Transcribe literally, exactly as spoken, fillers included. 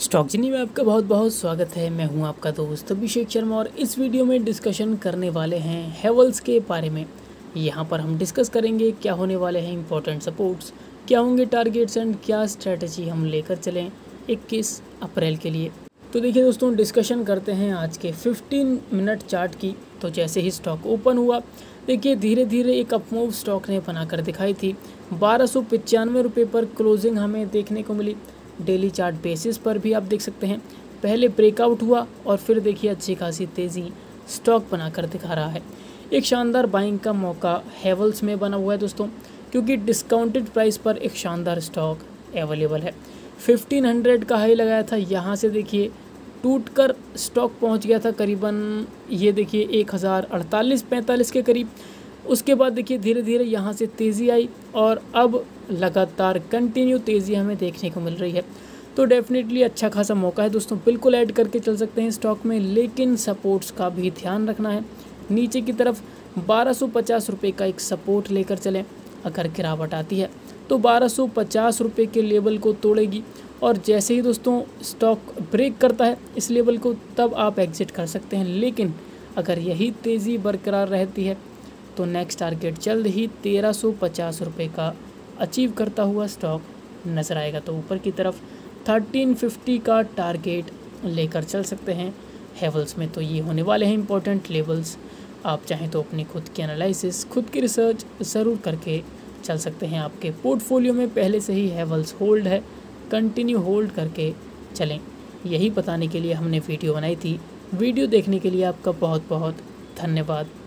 Stock जिनी में आपका बहुत बहुत स्वागत है। मैं हूं आपका दोस्त अभिषेक शर्मा और इस वीडियो में डिस्कशन करने वाले हैं हैवल्स के बारे में। यहां पर हम डिस्कस करेंगे क्या होने वाले हैं इंपॉर्टेंट सपोर्ट्स, क्या होंगे टारगेट्स एंड क्या स्ट्रेटजी हम लेकर चलें इक्कीस अप्रैल के लिए। तो देखिए दोस्तों, डिस्कशन करते हैं आज के फिफ्टीन मिनट चार्ट की। तो जैसे ही स्टॉक ओपन हुआ, देखिए धीरे धीरे एक अपमूव स्टॉक ने बनाकर दिखाई थी। बारह सौ पचानवे रुपये पर क्लोजिंग हमें देखने को मिली। डेली चार्ट बेसिस पर भी आप देख सकते हैं, पहले ब्रेकआउट हुआ और फिर देखिए अच्छी खासी तेज़ी स्टॉक बनाकर दिखा रहा है। एक शानदार बाइंग का मौका हैवल्स में बना हुआ है दोस्तों, क्योंकि डिस्काउंटेड प्राइस पर एक शानदार स्टॉक अवेलेबल है। फिफ्टीन हंड्रेड का हाई लगाया था, यहाँ से देखिए टूटकर स्टॉक पहुँच गया था करीबन, ये देखिए एक हज़ार अड़तालीस पैंतालीस के करीब। उसके बाद देखिए धीरे धीरे यहाँ से तेज़ी आई और अब लगातार कंटिन्यू तेज़ी हमें देखने को मिल रही है। तो डेफिनेटली अच्छा खासा मौका है दोस्तों, बिल्कुल ऐड करके चल सकते हैं स्टॉक में, लेकिन सपोर्ट्स का भी ध्यान रखना है। नीचे की तरफ बारह सौ पचास रुपये का एक सपोर्ट लेकर चलें। अगर गिरावट आती है तो बारह सौ पचास रुपये के लेवल को तोड़ेगी और जैसे ही दोस्तों स्टॉक ब्रेक करता है इस लेवल को, तब आप एग्ज़िट कर सकते हैं। लेकिन अगर यही तेज़ी बरकरार रहती है तो नेक्स्ट टारगेट जल्द ही तेरह सौ पचास रुपये का अचीव करता हुआ स्टॉक नज़र आएगा। तो ऊपर की तरफ थर्टीन फिफ्टी का टारगेट लेकर चल सकते हैं हैवल्स में। तो ये होने वाले हैं इंपॉर्टेंट लेवल्स। आप चाहें तो अपनी खुद की एनालिसिस, खुद की रिसर्च ज़रूर करके चल सकते हैं। आपके पोर्टफोलियो में पहले से ही हैवल्स होल्ड है, कंटिन्यू होल्ड करके चलें। यही बताने के लिए हमने वीडियो बनाई थी। वीडियो देखने के लिए आपका बहुत बहुत धन्यवाद।